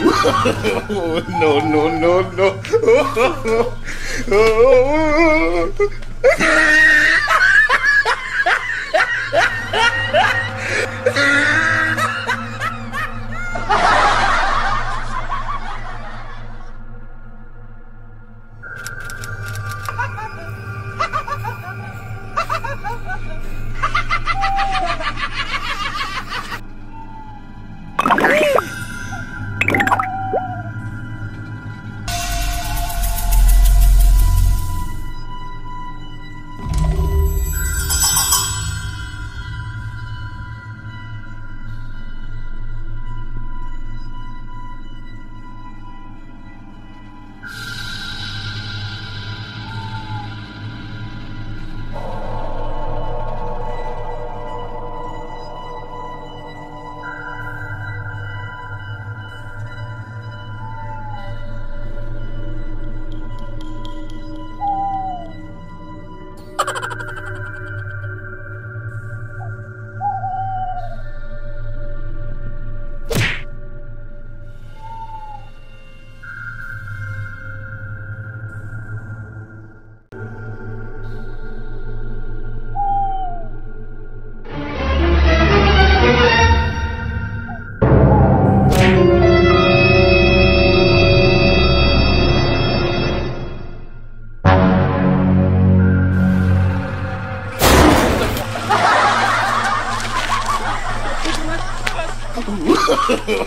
Oh, no. No. No.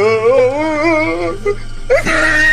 Oh, no.